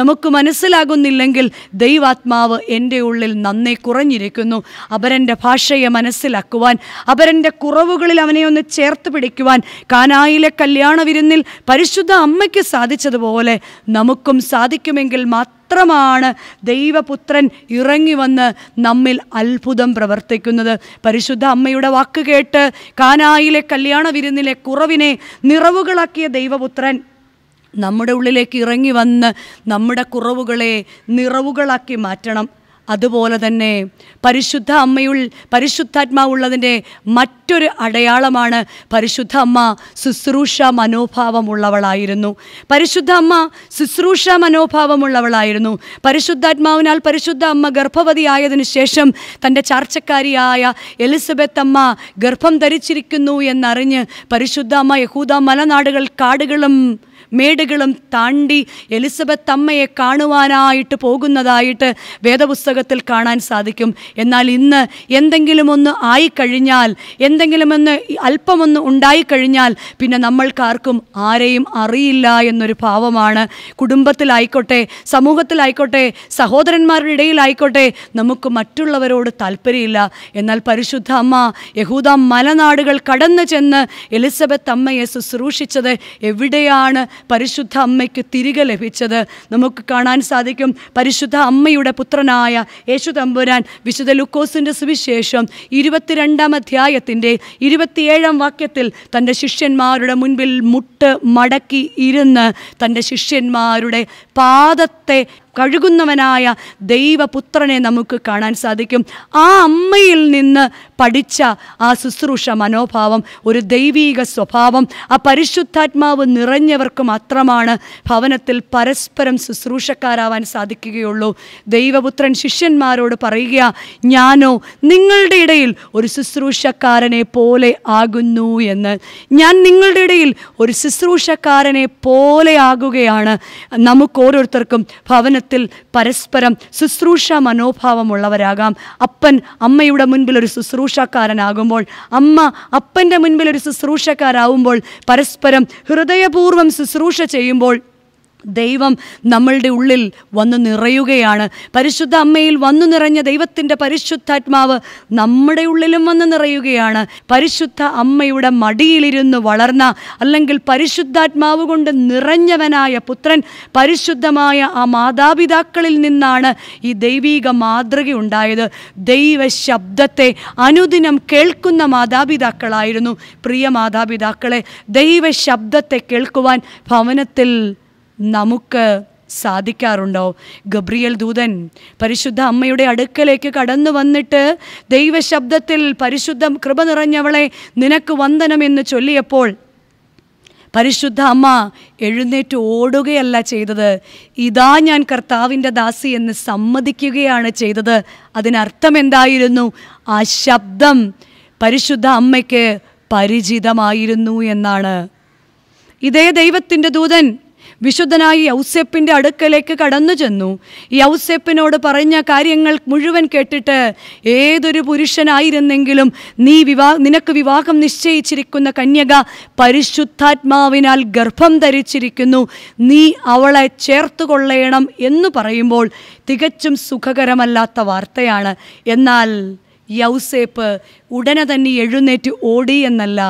നമുക്ക് മനസ്സിലാകുന്നില്ലെങ്കിൽ ദൈവാത്മാവ് എൻ്റെ ഉള്ളിൽ നന്നേ കുറഞ്ഞിരിക്കുന്നു. അപരൻ്റെ ഭാഷയെ മനസ്സിലാക്കുവാൻ, അപരൻ്റെ കുറവുകളിൽ അവനെ ഒന്ന് ചേർത്ത് പിടിക്കുവാൻ കാനായിലെ കല്യാണ വിരുന്നിൽ പരിശുദ്ധ അമ്മയ്ക്ക് സാധിച്ചതുപോലെ നമുക്കും സാധിക്കുമെങ്കിൽ മാത്രമാണ് ദൈവപുത്രൻ ഇറങ്ങി വന്ന് നമ്മിൽ അത്ഭുതം പ്രവർത്തിക്കുന്നത്. പരിശുദ്ധ അമ്മയുടെ വാക്ക് കേട്ട് കാനായിലെ കല്യാണ വിരുന്നിലെ കുറവിനെ നിറവുകളാക്കിയ ദൈവപുത്രൻ നമ്മുടെ ഉള്ളിലേക്ക് ഇറങ്ങി വന്ന് നമ്മുടെ കുറവുകളെ നിറവുകളാക്കി മാറ്റണം. അതുപോലെ തന്നെ പരിശുദ്ധാത്മാവുള്ളതിൻ്റെ മറ്റൊരു അടയാളമാണ് പരിശുദ്ധ അമ്മ ശുശ്രൂഷ മനോഭാവമുള്ളവളായിരുന്നു. പരിശുദ്ധ അമ്മ ശുശ്രൂഷ മനോഭാവമുള്ളവളായിരുന്നു. പരിശുദ്ധാത്മാവിനാൽ പരിശുദ്ധ അമ്മ ഗർഭവതിയായതിനു ശേഷം തൻ്റെ ചാർച്ചക്കാരിയായ എലിസബത്ത് അമ്മ ഗർഭം ധരിച്ചിരിക്കുന്നു എന്നറിഞ്ഞ് പരിശുദ്ധ അമ്മ യഹൂദ മലനാടുകൾ, കാടുകളും മേടുകളും താണ്ടി എലിസബത്ത് അമ്മയെ കാണുവാനായിട്ട് പോകുന്നതായിട്ട് വേദപുസ്തകത്തിൽ കാണാൻ സാധിക്കും. എന്നാൽ ഇന്ന് എന്തെങ്കിലുമൊന്ന് ആയിക്കഴിഞ്ഞാൽ, എന്തെങ്കിലുമൊന്ന് അല്പമൊന്ന് ഉണ്ടായിക്കഴിഞ്ഞാൽ പിന്നെ നമ്മൾക്കാർക്കും ആരെയും അറിയില്ല എന്നൊരു ഭാവമാണ്. കുടുംബത്തിലായിക്കോട്ടെ, സമൂഹത്തിലായിക്കോട്ടെ, സഹോദരന്മാരുടെ ഇടയിലായിക്കോട്ടെ, നമുക്ക് മറ്റുള്ളവരോട് താല്പര്യമില്ല. എന്നാൽ പരിശുദ്ധ അമ്മ യഹൂദ മലനാടുകൾ കടന്നു ചെന്ന് എലിസബത്ത് അമ്മയെ ശുശ്രൂഷിച്ചത് എവിടെയാണ്? പരിശുദ്ധ അമ്മയ്ക്ക് തിരികെ ലഭിച്ചത് നമുക്ക് കാണാൻ സാധിക്കും. പരിശുദ്ധ അമ്മയുടെ പുത്രനായ യേശു തമ്പുരാൻ വിശുദ്ധ ലൂക്കോസിൻ്റെ സുവിശേഷം 22-ാം അധ്യായത്തിൻ്റെ 27-ാം വാക്യത്തിൽ തൻ്റെ ശിഷ്യന്മാരുടെ മുൻപിൽ മുട്ട് മടക്കി ഇരുന്ന് തൻ്റെ ശിഷ്യന്മാരുടെ പാദത്തെ കഴുകുന്നവനായ ദൈവപുത്രനെ നമുക്ക് കാണാൻ സാധിക്കും. ആ അമ്മയിൽ നിന്ന് പഠിച്ച ആ ശുശ്രൂഷ മനോഭാവം, ഒരു ദൈവീക സ്വഭാവം ആ പരിശുദ്ധാത്മാവ് നിറഞ്ഞവർക്ക് മാത്രമാണ് ഭവനത്തിൽ പരസ്പരം ശുശ്രൂഷക്കാരാവാൻ സാധിക്കുകയുള്ളൂ. ദൈവപുത്രൻ ശിഷ്യന്മാരോട് പറയുക, ഞാനോ നിങ്ങളുടെ ഇടയിൽ ഒരു ശുശ്രൂഷക്കാരനെ പോലെ ആകുന്നു എന്ന്. ഞാൻ നിങ്ങളുടെ ഇടയിൽ ഒരു ശുശ്രൂഷക്കാരനെ പോലെ ആകുകയാണ്. നമുക്കോരോരുത്തർക്കും ഭവന പരസ്പരം ശുശ്രൂഷ മനോഭാവമുള്ളവരാകാം. അപ്പൻ അമ്മയുടെ മുൻപിൽ ഒരു ശുശ്രൂഷക്കാരനാകുമ്പോൾ, അമ്മ അപ്പൻ്റെ മുൻപിൽ ഒരു ശുശ്രൂഷക്കാരാവുമ്പോൾ, പരസ്പരം ഹൃദയപൂർവ്വം ശുശ്രൂഷ ചെയ്യുമ്പോൾ ദൈവം നമ്മളുടെ ഉള്ളിൽ വന്നു നിറയുകയാണ്. പരിശുദ്ധ അമ്മയിൽ വന്നു നിറഞ്ഞ ദൈവത്തിൻ്റെ പരിശുദ്ധാത്മാവ് നമ്മുടെ ഉള്ളിലും വന്നു നിറയുകയാണ്. പരിശുദ്ധ അമ്മയുടെ മടിയിലിരുന്ന് വളർന്ന, അല്ലെങ്കിൽ പരിശുദ്ധാത്മാവ് കൊണ്ട് നിറഞ്ഞവനായ പുത്രൻ, പരിശുദ്ധമായ ആ മാതാപിതാക്കളിൽ നിന്നാണ് ഈ ദൈവീക മാതൃക ഉണ്ടായത്. ദൈവ ശബ്ദത്തെ അനുദിനം കേൾക്കുന്ന മാതാപിതാക്കളായിരുന്നു പ്രിയ മാതാപിതാക്കളെ. ദൈവ ശബ്ദത്തെ കേൾക്കുവാൻ ഭവനത്തിൽ നമുക്ക് സാധിക്കാറുണ്ടോ? ഗബ്രിയേൽ ദൂതൻ പരിശുദ്ധ അമ്മയുടെ അടുക്കലേക്ക് കടന്നു വന്നിട്ട് ദൈവശബ്ദത്തിൽ പരിശുദ്ധം കൃപ നിറഞ്ഞവളെ നിനക്ക് വന്ദനം എന്ന് ചൊല്ലിയപ്പോൾ പരിശുദ്ധ അമ്മ എഴുന്നേറ്റ് ഓടുകയല്ല ചെയ്തത്. ഇതാ ഞാൻ കർത്താവിൻ്റെ ദാസി എന്ന് സമ്മതിക്കുകയാണ് ചെയ്തത്. അതിനർത്ഥം എന്തായിരുന്നു? ആ ശബ്ദം പരിശുദ്ധ അമ്മയ്ക്ക് പരിചിതമായിരുന്നു എന്നാണ്. ഇതേ ദൈവത്തിൻ്റെ ദൂതൻ വിശുദ്ധനായി യൗസേപ്പിൻ്റെ അടുക്കലേക്ക് കടന്നു ചെന്നു. യൗസേപ്പിനോട് പറഞ്ഞ കാര്യങ്ങൾ മുഴുവൻ കേട്ടിട്ട്, ഏതൊരു പുരുഷനായിരുന്നെങ്കിലും നീ നിനക്ക് വിവാഹം നിശ്ചയിച്ചിരിക്കുന്ന കന്യക പരിശുദ്ധാത്മാവിനാൽ ഗർഭം ധരിച്ചിരിക്കുന്നു, നീ അവളെ ചേർത്ത് കൊള്ളേണം എന്ന് പറയുമ്പോൾ തികച്ചും സുഖകരമല്ലാത്ത വാർത്തയാണ്. എന്നാൽ യൗസേപ്പ് ഉടനെ തന്നെ എഴുന്നേറ്റ് ഓടി എന്നല്ല,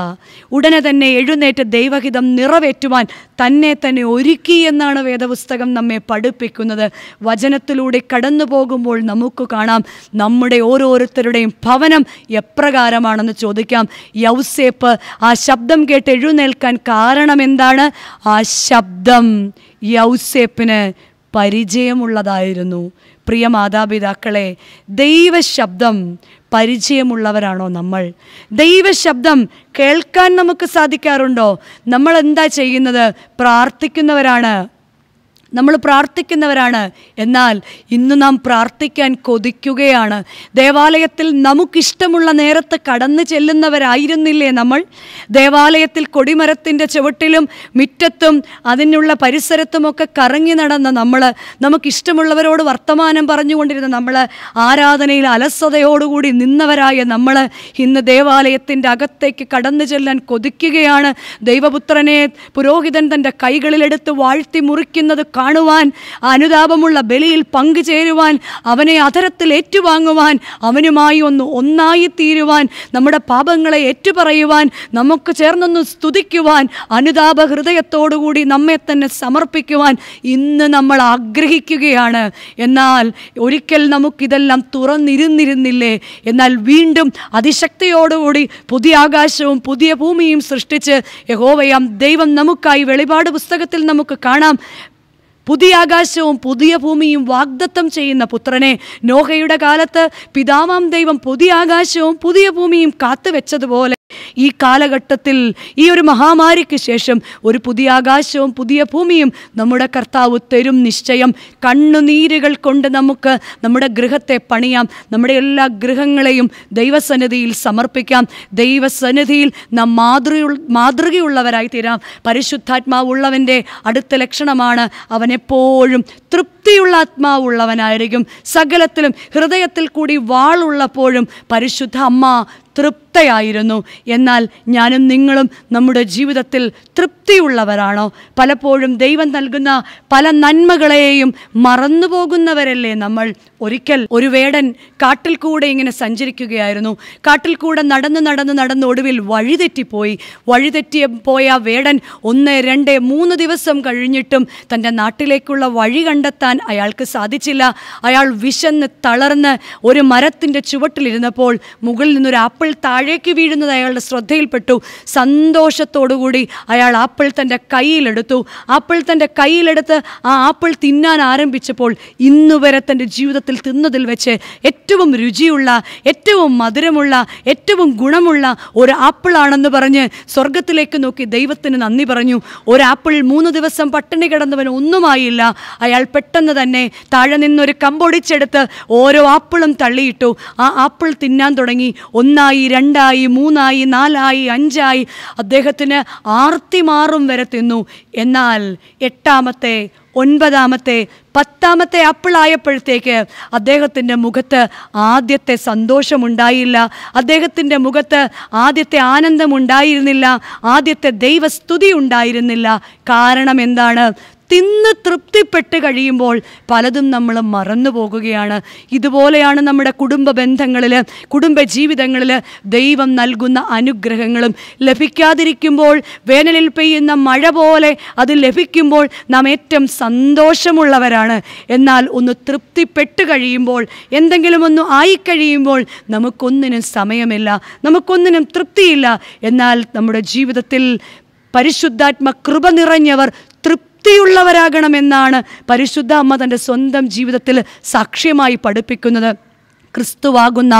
ഉടനെ തന്നെ എഴുന്നേറ്റ് ദൈവഹിതം നിറവേറ്റുവാൻ തന്നെ തന്നെ ഒരുക്കി എന്നാണ് വേദപുസ്തകം നമ്മെ പഠിപ്പിക്കുന്നത്. വചനത്തിലൂടെ കടന്നു പോകുമ്പോൾ നമുക്ക് കാണാം നമ്മുടെ ഓരോരുത്തരുടെയും ഭവനം എപ്രകാരമാണെന്ന് ചോദിക്കാം. യൗസേപ്പ് ആ ശബ്ദം കേട്ട് എഴുന്നേൽക്കാൻ കാരണം എന്താണ്? ആ ശബ്ദം യൗസേപ്പിന് പരിചയമുള്ളതായിരുന്നു. പ്രിയ മാതാപിതാക്കളെ, ദൈവശബ്ദം പരിചയമുള്ളവരാണോ നമ്മൾ? ദൈവശബ്ദം കേൾക്കാൻ നമുക്ക് സാധിക്കാറുണ്ടോ? നമ്മൾ എന്താ ചെയ്യുന്നത്? പ്രാർത്ഥിക്കുന്നവരാണ്, നമ്മൾ പ്രാർത്ഥിക്കുന്നവരാണ്. എന്നാൽ ഇന്ന് നാം പ്രാർത്ഥിക്കാൻ കൊതിക്കുകയാണ്. ദേവാലയത്തിൽ നമുക്കിഷ്ടമുള്ള നേരത്ത് കടന്നു ചെല്ലുന്നവരായിരുന്നില്ലേ നമ്മൾ? ദേവാലയത്തിൽ കൊടിമരത്തിൻ്റെ ചുവട്ടിലും മുറ്റത്തും അതിനുള്ള പരിസരത്തുമൊക്കെ കറങ്ങി നടന്ന നമ്മൾ, നമുക്കിഷ്ടമുള്ളവരോട് വർത്തമാനം പറഞ്ഞുകൊണ്ടിരുന്ന നമ്മൾ, ആരാധനയിൽ അലസതയോടുകൂടി നിന്നവരായ നമ്മൾ ഇന്ന് ദേവാലയത്തിൻ്റെ അകത്തേക്ക് കടന്നു ചെല്ലാൻ കൊതിക്കുകയാണ്. ദൈവപുത്രനെ പുരോഹിതൻ തൻ്റെ കൈകളിലെടുത്ത് വാഴ്ത്തി മുറിക്കുന്നത് കാണുവാൻ, അനുതാപമുള്ള ബലിയിൽ പങ്കുചേരുവാൻ, അവനെ അധരത്തിൽ ഏറ്റുവാങ്ങുവാൻ, അവനുമായി ഒന്നായി തീരുവാൻ, നമ്മുടെ പാപങ്ങളെ ഏറ്റുപറയുവാൻ, നമുക്ക് ചേർന്നൊന്ന് സ്തുതിക്കുവാൻ, അനുതാപ ഹൃദയത്തോടുകൂടി നമ്മെ തന്നെ സമർപ്പിക്കുവാൻ ഇന്ന് നമ്മൾ ആഗ്രഹിക്കുകയാണ്. എന്നാൽ ഒരിക്കൽ നമുക്കിതെല്ലാം തുറന്നിരുന്നിരുന്നില്ലേ? എന്നാൽ വീണ്ടും അതിശക്തിയോടുകൂടി പുതിയ ആകാശവും പുതിയ ഭൂമിയും സൃഷ്ടിച്ച് യഹോവയാം ദൈവം നമുക്കായി, വെളിപാട് പുസ്തകത്തിൽ നമുക്ക് കാണാം, പുതിയ ആകാശവും പുതിയ ഭൂമിയും വാഗ്ദത്തം ചെയ്യുന്ന പുത്രനെ. നോഹയുടെ കാലത്ത് പിതാവാം ദൈവം പുതിയ ആകാശവും പുതിയ ഭൂമിയും കാത്തുവെച്ചതുപോലെ ഈ കാലഘട്ടത്തിൽ, ഈ ഒരു മഹാമാരിക്ക് ശേഷം, ഒരു പുതിയ ആകാശവും പുതിയ ഭൂമിയും നമ്മുടെ കർത്താവ് തരും. നിശ്ചയം. കണ്ണുനീരുകൾ കൊണ്ട് നമുക്ക് നമ്മുടെ ഗൃഹത്തെ പണിയാം. നമ്മുടെ എല്ലാ ഗൃഹങ്ങളെയും ദൈവസന്നിധിയിൽ സമർപ്പിക്കാം. ദൈവസന്നിധിയിൽ നാം മാതൃകയുള്ളവരായി തീരാം. പരിശുദ്ധാത്മാവുള്ളവൻ്റെ അടുത്ത ലക്ഷണമാണ് അവനെപ്പോഴും തൃപ്തിയുള്ള ആത്മാവുള്ളവനായിരിക്കും. സകലത്തിലും ഹൃദയത്തിൽ കൂടി വാളുള്ളപ്പോഴും പരിശുദ്ധ അമ്മ തൃപ്തയായിരുന്നു. എന്നാൽ ഞാനും നിങ്ങളും നമ്മുടെ ജീവിതത്തിൽ തൃപ്തിയുള്ളവരാണോ? പലപ്പോഴും ദൈവം നൽകുന്ന പല നന്മകളെയും മറന്നു പോകുന്നവരല്ലേ നമ്മൾ. ഒരിക്കൽ ഒരു വേടൻ കാട്ടിൽ കൂടെ ഇങ്ങനെ സഞ്ചരിക്കുകയായിരുന്നു. കാട്ടിൽ കൂടെ നടന്ന് ഒടുവിൽ വഴിതെറ്റിപ്പോയി. വഴിതെറ്റിപ്പോയ ആ വേടൻ 1, 2, 3 ദിവസം കഴിഞ്ഞിട്ടും തൻ്റെ നാട്ടിലേക്കുള്ള വഴി കണ്ടെത്താൻ അയാൾക്ക് സാധിച്ചില്ല. അയാൾ വിശന്ന് തളർന്ന് ഒരു മരത്തിൻ്റെ ചുവട്ടിലിരുന്നപ്പോൾ മുകളിൽ നിന്നൊരു ആപ്പിൾ താഴേക്ക് വീഴുന്നത് അയാളുടെ ശ്രദ്ധയിൽപ്പെട്ടു. സന്തോഷത്തോടുകൂടി അയാൾ ആപ്പിൾ തൻ്റെ കയ്യിലെടുത്തു. ആപ്പിൾ തൻ്റെ കയ്യിലെടുത്ത് ആ ആപ്പിൾ തിന്നാൻ ആരംഭിച്ചപ്പോൾ ഇന്നുവരെ തൻ്റെ ജീവിതത്തിൽ തിന്നതിൽ വെച്ച് ഏറ്റവും രുചിയുള്ള, ഏറ്റവും മധുരമുള്ള, ഏറ്റവും ഗുണമുള്ള ഒരു ആപ്പിളാണെന്ന് പറഞ്ഞ് സ്വർഗത്തിലേക്ക് നോക്കി ദൈവത്തിന് നന്ദി പറഞ്ഞു. ഒരാപ്പിൾ 3 ദിവസം പട്ടിണി കിടന്നവൻ ഒന്നുമായില്ല. അയാൾ പെട്ടെന്ന് തന്നെ താഴെ നിന്നൊരു കമ്പൊടിച്ചെടുത്ത് ഓരോ ആപ്പിളും തള്ളിയിട്ടു. ആ ആപ്പിൾ തിന്നാൻ തുടങ്ങി. 1, 2, 3, 4, 5 അദ്ദേഹത്തിന് ആർത്തിമാറും വരെ തിന്നു. എന്നാൽ 8, 9, 10 ആപ്പിളായപ്പോഴത്തേക്ക് അദ്ദേഹത്തിൻ്റെ മുഖത്ത് ആദ്യത്തെ സന്തോഷമുണ്ടായില്ല. അദ്ദേഹത്തിൻ്റെ മുഖത്ത് ആദ്യത്തെ ആനന്ദമുണ്ടായിരുന്നില്ല. ആദ്യത്തെ ദൈവസ്തുതി ഉണ്ടായിരുന്നില്ല. കാരണം എന്താണ്? തിന്ന് തൃപ്തിപ്പെട്ട് കഴിയുമ്പോൾ പലതും നമ്മൾ മറന്നു പോകുകയാണ്. ഇതുപോലെയാണ് നമ്മുടെ കുടുംബ ബന്ധങ്ങളിൽ, കുടുംബ ജീവിതങ്ങളിൽ ദൈവം നൽകുന്ന അനുഗ്രഹങ്ങളും. ലഭിക്കാതിരിക്കുമ്പോൾ, വേനലിൽ പെയ്യുന്ന മഴ പോലെ അത് ലഭിക്കുമ്പോൾ നാം ഏറ്റവും സന്തോഷമുള്ളവരാണ്. എന്നാൽ ഒന്ന് തൃപ്തിപ്പെട്ട് കഴിയുമ്പോൾ, എന്തെങ്കിലും ഒന്ന് ആയിക്കഴിയുമ്പോൾ നമുക്കൊന്നിനും സമയമില്ല, നമുക്കൊന്നിനും തൃപ്തിയില്ല. എന്നാൽ നമ്മുടെ ജീവിതത്തിൽ പരിശുദ്ധാത്മ കൃപ നിറഞ്ഞവർ തൃപ്തിയുള്ളവരാകണമെന്നാണ് പരിശുദ്ധ അമ്മ തൻ്റെ സ്വന്തം ജീവിതത്തിൽ സാക്ഷ്യമായി പഠിപ്പിക്കുന്നത്. ക്രിസ്തുവാകുന്ന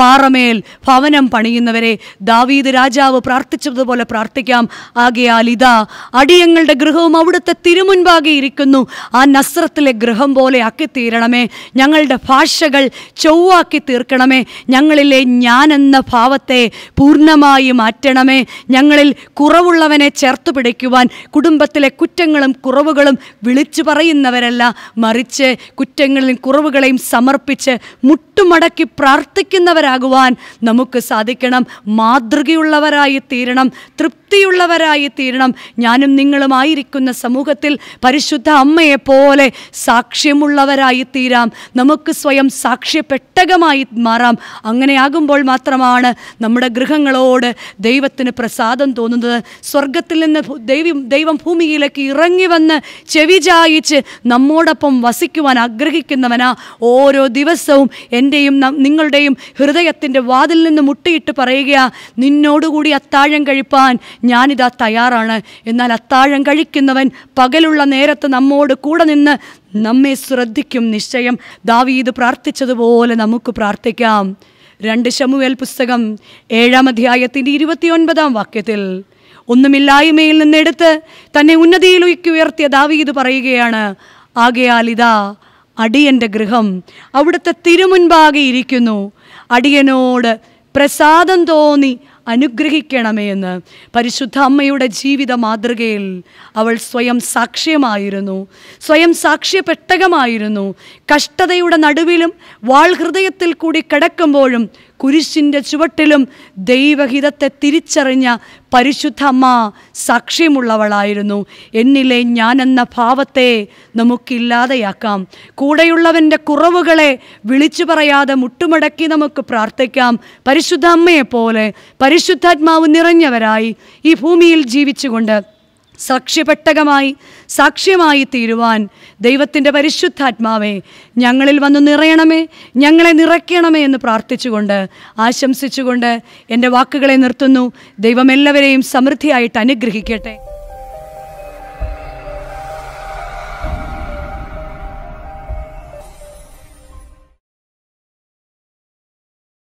പാറമേൽ ഭവനം പണിയുന്നവരെ ദാവീദ് രാജാവ് പ്രാർത്ഥിച്ചതുപോലെ പ്രാർത്ഥിക്കാം. ആകയാൽ ഇതാ, അടിയങ്ങളുടെ ഗൃഹവും അവിടുത്തെ തിരുമുൻപാകെ ഇരിക്കുന്നു. ആ നസ്രത്തിലെ ഗൃഹം പോലെ ആക്കി തീരണമേ. ഞങ്ങളുടെ ഭാഷകൾ ചൊവ്വാക്കി തീർക്കണമേ. ഞങ്ങളിലെ ഞാനെന്ന ഭാവത്തെ പൂർണ്ണമായി മാറ്റണമേ. ഞങ്ങളിൽ കുറവുള്ളവനെ ചേർത്ത് പിടിക്കുവാൻ കുടുംബത്തിലെ കുറ്റങ്ങളും കുറവുകളും വിളിച്ചു പറയുന്നവരല്ല, മറിച്ച് കുറ്റങ്ങളെയും കുറവുകളെയും സമർപ്പിച്ച് മുട്ടും മടക്കി പ്രാർത്ഥിക്കുന്നവരാകുവാൻ നമുക്ക് സാധിക്കണം. മാതൃകയുള്ളവരായി തീരണം, തൃപ്തിയുള്ളവരായി തീരണം. ഞാനും നിങ്ങളുമായിരിക്കുന്ന സമൂഹത്തിൽ പരിശുദ്ധ അമ്മയെപ്പോലെ സാക്ഷ്യമുള്ളവരായി തീരാം. നമുക്ക് സ്വയം സാക്ഷ്യപ്പെട്ടകമായി മാറാം. അങ്ങനെയാകുമ്പോൾ മാത്രമാണ് നമ്മുടെ ഗൃഹങ്ങളോട് ദൈവത്തിന് പ്രസാദം തോന്നുന്നത്. സ്വർഗത്തിൽ നിന്ന് ദൈവം ഭൂമിയിലേക്ക് ഇറങ്ങി വന്ന് ചെവിചായിച്ച് നമ്മോടൊപ്പം വസിക്കുവാൻ ആഗ്രഹിക്കുന്നവനാ. ഓരോ ദിവസവും എൻ്റെയും നിങ്ങളുടെയും ഹൃദയത്തിൻ്റെ വാതിൽ നിന്ന് മുട്ടിയിട്ട് പറയുക, നിന്നോടുകൂടി അത്താഴം കഴിപ്പാൻ ഞാനിതാ തയ്യാറാണ്. എന്നാൽ അത്താഴം കഴിക്കുന്നവൻ പകലുള്ള നേരത്ത് നമ്മോട് കൂടെ നിന്ന് നമ്മെ ശ്രദ്ധിക്കും. നിശ്ചയം ദാവീദ് പ്രാർത്ഥിച്ചതുപോലെ നമുക്ക് പ്രാർത്ഥിക്കാം. 2 ശമൂവേൽ പുസ്തകം 7-ാം അധ്യായത്തിൻ്റെ 29-ാം വാക്യത്തിൽ ഒന്നുമില്ലായ്മയിൽ നിന്നെടുത്ത് തന്നെ ഉന്നതിയിലേക്ക് ഉയർത്തിയ ദാവീദ് പറയുകയാണ്, ആകയാൽ ഇതാ, അടിയൻ്റെ ഗൃഹം അവിടുത്തെ തിരുമുൻപാകെ ഇരിക്കുന്നു. അടിയനോട് പ്രസാദം തോന്നി അനുഗ്രഹിക്കണമേ എന്ന്. പരിശുദ്ധ അമ്മയുടെ ജീവിത മാതൃകയിൽ അവൾ സ്വയം സാക്ഷ്യമായിരുന്നു, സ്വയം സാക്ഷ്യപ്പെട്ടകമായിരുന്നു. കഷ്ടതയുടെ നടുവിലും വാൾഹൃദയത്തിൽ കൂടി കിടക്കുമ്പോഴും കുരിശിൻ്റെ ചുവട്ടിലും ദൈവഹിതത്തെ തിരിച്ചറിഞ്ഞ പരിശുദ്ധ അമ്മ സാക്ഷ്യമുള്ളവളായിരുന്നു. എന്നിലെ ഞാനെന്ന ഭാവത്തെ നമുക്കില്ലാതെയാക്കാം. കൂടെയുള്ളവൻ്റെ കുറവുകളെ വിളിച്ചു പറയാതെ മുട്ടുമടക്കി നമുക്ക് പ്രാർത്ഥിക്കാം. പരിശുദ്ധ അമ്മയെപ്പോലെ പരിശുദ്ധാത്മാവ് നിറഞ്ഞവരായി ഈ ഭൂമിയിൽ ജീവിച്ചുകൊണ്ട് സാക്ഷ്യമായി തീരുവാൻ ദൈവത്തിൻ്റെ പരിശുദ്ധാത്മാവേ ഞങ്ങളിൽ വന്ന് നിറയണമേ, ഞങ്ങളെ നിറയ്ക്കണമേ എന്ന് പ്രാർത്ഥിച്ചുകൊണ്ട് ആശംസിച്ചുകൊണ്ട് എൻ്റെ വാക്കുകളെ നിർത്തുന്നു. ദൈവം എല്ലാവരെയും സമൃദ്ധിയായിട്ട് അനുഗ്രഹിക്കട്ടെ.